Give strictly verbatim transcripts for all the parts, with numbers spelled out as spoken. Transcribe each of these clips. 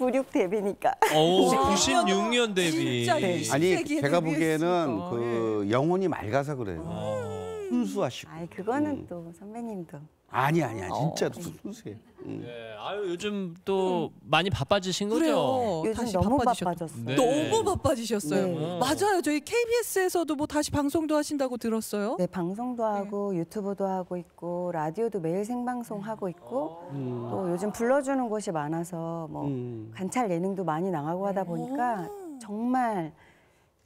구십육 데뷔니까. 오, 구십육 년 데뷔. 네. 아니 제가 보기에는 어, 그 네. 영혼이 맑아서 그래요. 아. 순수하시고. 아이 그거는 음. 또 선배님도. 아니 아니야 진짜로 어. 순수해. 음. 네, 아유 요즘 또 음. 많이 바빠지신 거죠? 그래요. 요즘 다시 너무 바빠지셨... 바빠졌어요. 네. 너무 바빠지셨어요. 네. 맞아요. 저희 케이비에스에서도 뭐 다시 방송도 하신다고 들었어요. 네, 방송도 하고 네. 유튜브도 하고 있고 라디오도 매일 생방송 하고 있고 음. 또 요즘 불러주는 곳이 많아서 뭐 음. 관찰 예능도 많이 나가고 하다 보니까 오. 정말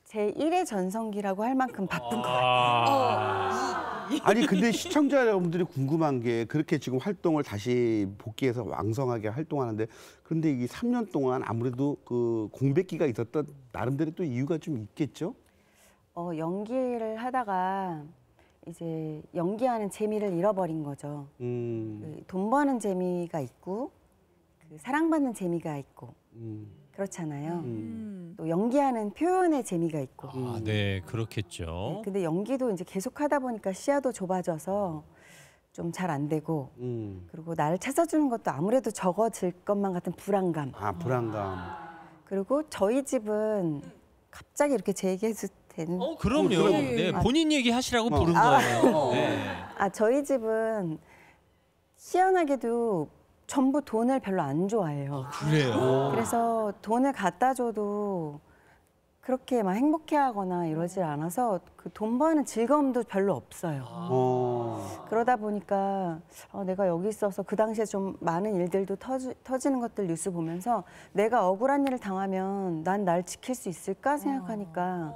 제 일의 전성기라고 할 만큼 바쁜 아. 것 같아요. 어. 아니 근데 시청자 여러분들이 궁금한 게 그렇게 지금 활동을 다시 복귀해서 왕성하게 활동하는데 그런데 이 삼 년 동안 아무래도 그 공백기가 있었던 나름대로 또 이유가 좀 있겠죠? 어 연기를 하다가 이제 연기하는 재미를 잃어버린 거죠. 음. 그 돈 버는 재미가 있고 그 사랑받는 재미가 있고 음. 그렇잖아요. 음. 또 연기하는 표현의 재미가 있고. 아, 네, 그렇겠죠. 네, 근데 연기도 이제 계속 하다 보니까 시야도 좁아져서 좀 잘 안 되고, 음. 그리고 나를 찾아주는 것도 아무래도 적어질 것만 같은 불안감. 아, 불안감. 아. 그리고 저희 집은 갑자기 이렇게 제 얘기해도 되는. 어, 그럼요. 네, 네. 아, 본인 얘기하시라고 어. 부른 아, 거예요. 네. 아, 저희 집은 희한하게도 전부 돈을 별로 안 좋아해요. 아, 그래요? 그래서 돈을 갖다 줘도 그렇게 막 행복해하거나 이러질 않아서 그 돈 버는 즐거움도 별로 없어요. 아. 그러다 보니까 어, 내가 여기 있어서 그 당시에 좀 많은 일들도 터지, 터지는 것들 뉴스 보면서 내가 억울한 일을 당하면 난 날 지킬 수 있을까 생각하니까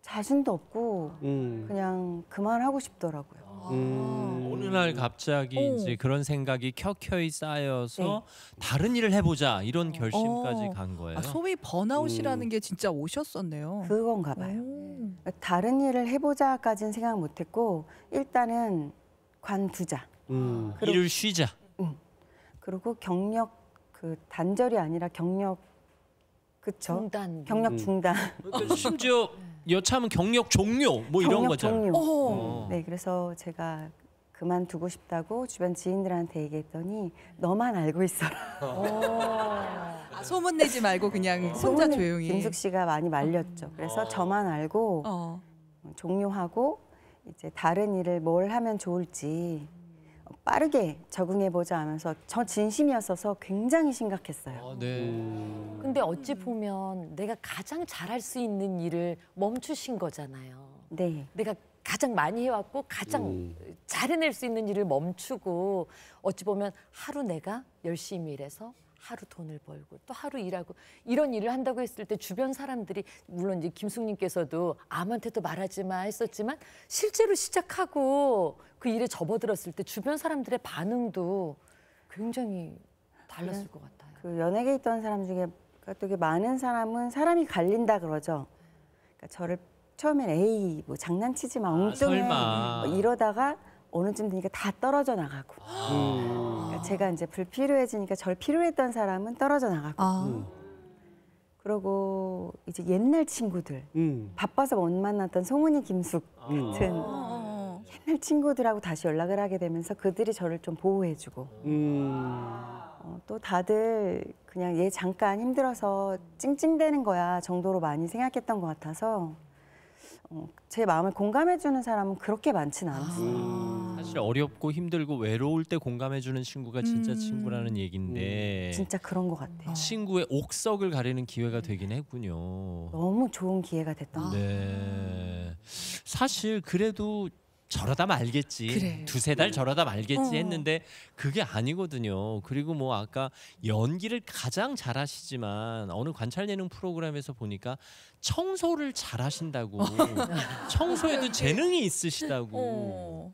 자신도 없고 음. 그냥 그만하고 싶더라고요. 음. 어느 날 갑자기 오. 이제 그런 생각이 켜켜이 쌓여서 네. 다른 일을 해보자 이런 결심까지 어. 간 거예요. 아, 소위 번아웃이라는 음. 게 진짜 오셨었네요. 그건가 봐요. 오. 다른 일을 해보자까지는 생각 못했고 일단은 관두자. 음. 그리고, 일을 쉬자. 음. 그리고 경력 그 단절이 아니라 경력 그쵸? 중단. 경력 중단. 음. 심지어 여차하면 경력 종료 뭐 경력 이런 거잖아요. 어. 네, 그래서 제가 그만두고 싶다고 주변 지인들한테 얘기했더니 너만 알고 있어라. 아, 소문내지 말고 그냥 혼자 조용히. 김숙 씨가 많이 말렸죠. 그래서 어. 저만 알고 어. 종료하고 이제 다른 일을 뭘 하면 좋을지 빠르게 적응해보자 하면서 저 진심이었어서 굉장히 심각했어요. 아, 네. 음. 근데 어찌 보면 내가 가장 잘할 수 있는 일을 멈추신 거잖아요. 네. 내가 가장 많이 해왔고 가장 음. 잘해낼 수 있는 일을 멈추고 어찌 보면 하루 내가 열심히 일해서 하루 돈을 벌고 또 하루 일하고 이런 일을 한다고 했을 때 주변 사람들이 물론 이제 김숙님께서도 아무한테도 말하지 마 했었지만 실제로 시작하고 그 일에 접어들었을 때 주변 사람들의 반응도 굉장히 달랐을 네. 것 같아요. 그 연예계에 있던 사람 중에 되게 많은 사람은 사람이 갈린다 그러죠. 그러니까 저를 처음엔 에이 뭐 장난치지 마 엉뚱해 아, 뭐 이러다가 어느쯤 되니까 다 떨어져 나가고 아. 그러니까 제가 이제 불필요해지니까 절 필요했던 사람은 떨어져 나가고 아. 음. 그러고 이제 옛날 친구들 음. 바빠서 못 만났던 송은이 김숙 같은 아. 옛날 친구들하고 다시 연락을 하게 되면서 그들이 저를 좀 보호해주고 음. 어, 또 다들 그냥 얘 잠깐 힘들어서 찡찡대는 거야 정도로 많이 생각했던 것 같아서 어, 제 마음을 공감해주는 사람은 그렇게 많지는 않았어요. 아, 사실 어렵고 힘들고 외로울 때 공감해주는 친구가 진짜 음. 친구라는 얘긴데 음, 진짜 그런 것 같아요. 친구의 옥석을 가리는 기회가 되긴 했군요. 너무 좋은 기회가 됐던 아. 것 같아요. 네. 사실 그래도 저러다 말겠지. 그래. 두세 달 저러다 말겠지 어. 했는데 그게 아니거든요. 그리고 뭐 아까 연기를 가장 잘하시지만 어느 관찰 예능 프로그램에서 보니까 청소를 잘하신다고. 청소에도 재능이 있으시다고. 어.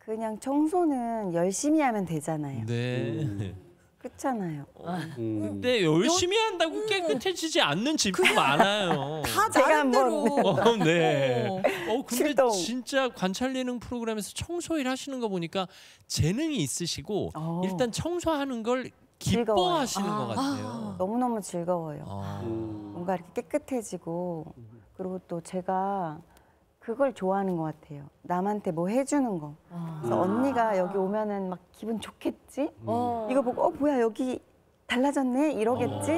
그냥 청소는 열심히 하면 되잖아요. 네. 음. 그렇잖아요. 어, 근데 열심히 한다고 깨끗해지지 않는 집도 많아요. 다 나름대로. 어, 네. 어, 근데 진짜 관찰 예능 프로그램에서 청소일 하시는 거 보니까 재능이 있으시고 오. 일단 청소하는 걸 기뻐하시는 아, 것 같아요. 아, 너무너무 즐거워요. 아. 뭔가 이렇게 깨끗해지고 그리고 또 제가 그걸 좋아하는 것 같아요. 남한테 뭐 해주는 거. 아. 그래서 언니가 여기 오면은 막 기분 좋겠지? 음. 이거 보고 어 뭐야 여기 달라졌네 이러겠지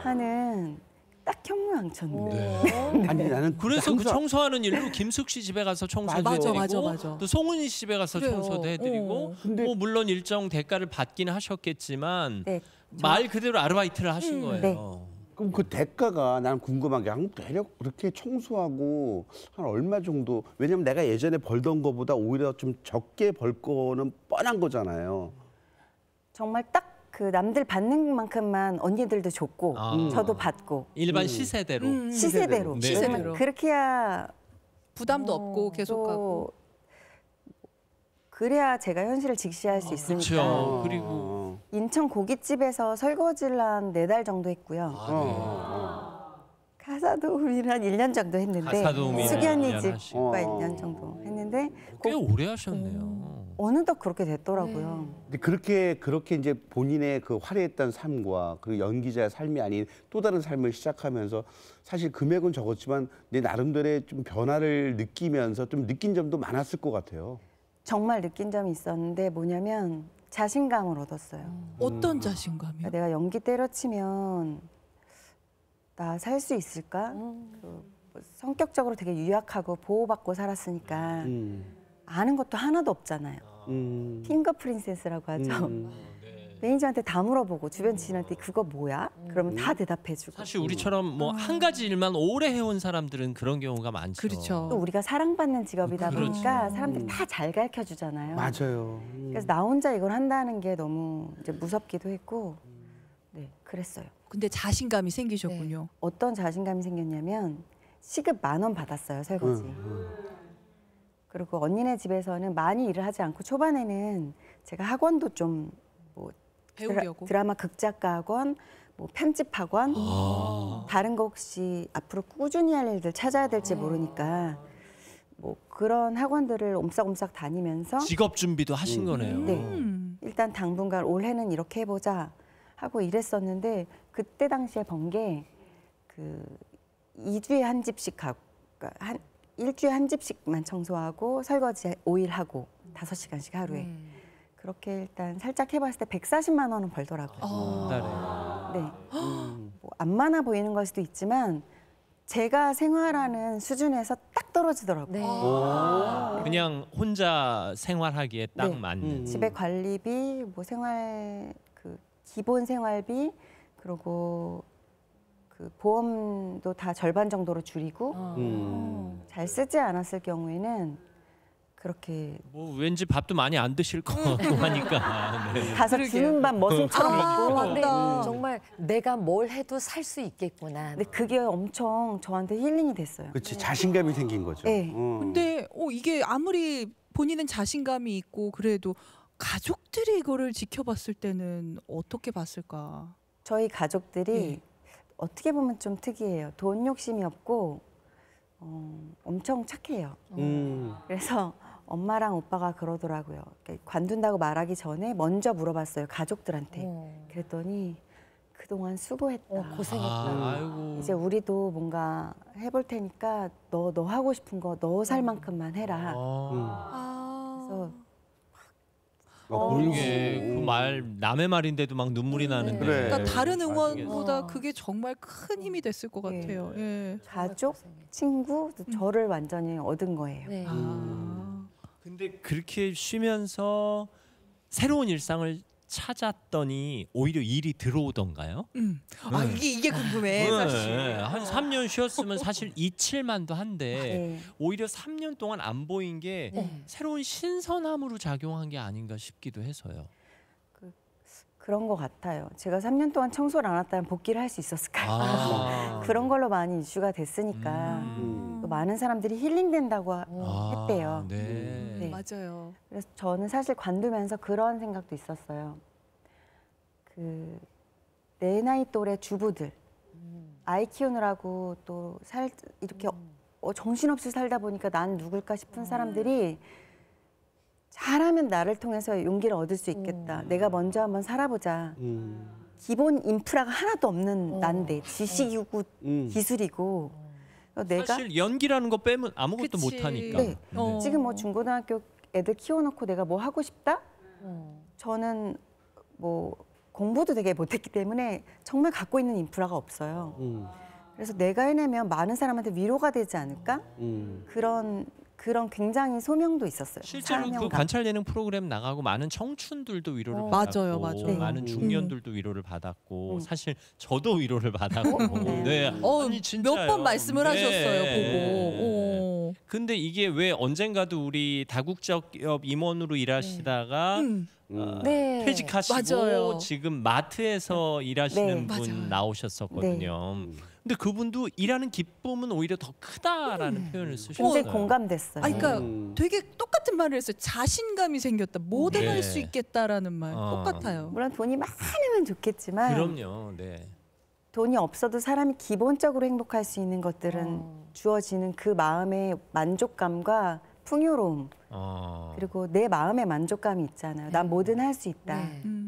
하는 딱 혁명왕천. 네. 아니 나는 그래서 항상... 그 청소하는 일로 김숙 씨 집에 가서 청소도 해드리고 또 송은이 씨 집에 가서 그래요. 청소도 해드리고 어. 근데... 뭐 물론 일정 대가를 받긴 하셨겠지만 네. 저... 말 그대로 아르바이트를 하신 음, 거예요. 네. 그럼 그 대가가 난 궁금한 게 한국 대략 그렇게 청소하고 한 얼마 정도? 왜냐면 내가 예전에 벌던 거보다 오히려 좀 적게 벌 거는 뻔한 거잖아요. 정말 딱 그 남들 받는 만큼만 언니들도 줬고 아. 저도 받고 일반 시세대로 음. 시세대로, 시세대로. 네. 그렇게 해야 부담도 어, 없고 계속하고 그래야 제가 현실을 직시할 수 아, 있으니까. 그렇죠. 그리고 인천 고깃집에서 설거지를 한 네 달 정도 했고요. 아, 네. 어. 가사도우미를 한 일 년 정도 했는데 수기언니 집과 일 년 정도 했는데 꽤 고... 오래 하셨네요. 음, 어느덧 그렇게 됐더라고요. 음. 근데 그렇게 그렇게 이제 본인의 그 화려했던 삶과 그 연기자의 삶이 아닌 또 다른 삶을 시작하면서 사실 금액은 적었지만 내 나름대로의 좀 변화를 느끼면서 좀 느낀 점도 많았을 것 같아요. 정말 느낀 점이 있었는데 뭐냐면 자신감을 얻었어요. 음. 어떤 자신감이요? 내가 연기 때려치면 나 살 수 있을까? 음. 그 성격적으로 되게 유약하고 보호받고 살았으니까 음. 아는 것도 하나도 없잖아요. 음. 핑거 프린세스라고 하죠. 음. 매니저한테 다 물어보고 주변 지인한테 그거 뭐야? 그러면 다 대답해주고. 사실 우리처럼 뭐 한 가지 일만 오래 해온 사람들은 그런 경우가 많죠. 그렇죠. 또 우리가 사랑받는 직업이다 그렇죠. 보니까 사람들이 다 잘 가르쳐주잖아요. 맞아요. 그래서 나 혼자 이걸 한다는 게 너무 이제 무섭기도 했고 네, 그랬어요. 근데 자신감이 생기셨군요. 네. 어떤 자신감이 생겼냐면 시급 만 원 받았어요, 설거지. 음, 음. 그리고 언니네 집에서는 많이 일을 하지 않고 초반에는 제가 학원도 좀 뭐 배우려고. 드라마 극작가 학원, 뭐 편집 학원, 아 다른 거 혹시 앞으로 꾸준히 할 일들 찾아야 될지 모르니까 뭐 그런 학원들을 옴싹옴싹 다니면서 직업 준비도 하신 음. 거네요. 네, 음. 일단 당분간 올해는 이렇게 해보자 하고 일했었는데 그때 당시에 번 게 그 이 주에 한 집씩 가고 그러니까 한 일 주에 한 집씩만 청소하고 설거지 오 일 하고 다섯 시간씩 하루에. 음. 그렇게 일단 살짝 해봤을 때 백사십만 원은 벌더라고요. 아 네. 뭐 안 많아 보이는 걸 수도 있지만 제가 생활하는 수준에서 딱 떨어지더라고요. 네. 네. 그냥 혼자 생활하기에 딱 네. 맞는. 음. 집에 관리비, 뭐 생활 그 기본 생활비, 그리고 그 보험도 다 절반 정도로 줄이고 아 음. 잘 쓰지 않았을 경우에는. 그렇게 뭐 왠지 밥도 많이 안 드실 거 하니까 네. 가서 주는 밥 머슴처럼 먹고 아, 네. 정말 내가 뭘 해도 살 수 있겠구나. 근데 그게 엄청 저한테 힐링이 됐어요. 그렇지 네. 자신감이 생긴 거죠. 네. 어. 근데 어, 이게 아무리 본인은 자신감이 있고 그래도 가족들이 이거를 지켜봤을 때는 어떻게 봤을까? 저희 가족들이 네. 어떻게 보면 좀 특이해요. 돈 욕심이 없고 어, 엄청 착해요. 음. 그래서 엄마랑 오빠가 그러더라고요. 관둔다고 말하기 전에 먼저 물어봤어요, 가족들한테. 음. 그랬더니 그동안 수고했다. 어, 고생했다. 아, 이제 우리도 뭔가 해볼 테니까 너, 너 하고 싶은 거 너 살 만큼만 해라. 아. 음. 그래서 어, 그게 그 말 남의 말인데도 막 눈물이 네. 나는데. 그래. 그러니까 다른 응원보다 그게 정말 큰 힘이 됐을 것 네. 같아요. 네. 가족, 친구, 음. 저를 완전히 얻은 거예요. 네. 아. 근데 그렇게 쉬면서 새로운 일상을 찾았더니 오히려 일이 들어오던가요? 음. 아 이게 이게 궁금해. 사실. 네. 한 삼 년 쉬었으면 사실 이칠만도 한데 네. 오히려 삼 년 동안 안 보인 게 네. 새로운 신선함으로 작용한 게 아닌가 싶기도 해서요. 그, 그런 것 같아요. 제가 삼 년 동안 청소를 안 했다면 복귀를 할 수 있었을까요? 아. 그런 걸로 많이 이슈가 됐으니까 음. 또 많은 사람들이 힐링된다고 아. 했대요. 네. 네. 맞아요. 그래서 저는 사실 관두면서 그런 생각도 있었어요. 그 내 나이 또래 주부들 음. 아이 키우느라고 또 살 이렇게 음. 어, 정신없이 살다 보니까 난 누굴까 싶은 사람들이 잘하면 나를 통해서 용기를 얻을 수 있겠다. 음. 내가 먼저 한번 살아보자. 음. 기본 인프라가 하나도 없는 어. 난데 지식이고 음. 기술이고. 내가? 사실 연기라는 거 빼면 아무것도 그치. 못하니까. 네. 어. 지금 뭐 중고등학교 애들 키워놓고 내가 뭐 하고 싶다? 어. 저는 뭐 공부도 되게 못했기 때문에 정말 갖고 있는 인프라가 없어요. 음. 그래서 내가 해내면 많은 사람한테 위로가 되지 않을까? 음. 그런 그런 굉장히 소명도 있었어요. 실제로 그 관찰 예능 프로그램 나가고 많은 청춘들도 위로를 어, 받았고 맞아요, 맞아요. 네. 많은 중년들도 음. 위로를 받았고 음. 사실 저도 위로를 받았고 네. 네. 어, 몇 번 말씀을 네. 하셨어요. 보고. 네. 오. 근데 이게 왜 언젠가도 우리 다국적 기업 임원으로 일하시다가 네. 음. 어, 네. 퇴직하시고 맞아요. 지금 마트에서 네. 일하시는 네. 분 맞아요. 나오셨었거든요. 네. 근데 그분도 일하는 기쁨은 오히려 더 크다라는 음. 표현을 쓰셨어요. 굉장히 공감됐어요. 아, 그러니까 음. 되게 똑같은 말을 했어요. 자신감이 생겼다. 뭐든 네. 할 수 있겠다라는 말 어. 똑같아요. 물론 돈이 많으면 좋겠지만 그럼요. 네. 돈이 없어도 사람이 기본적으로 행복할 수 있는 것들은 어. 주어지는 그 마음의 만족감과 풍요로움 어. 그리고 내 마음의 만족감이 있잖아요. 난 뭐든 할 수 있다. 네. 음.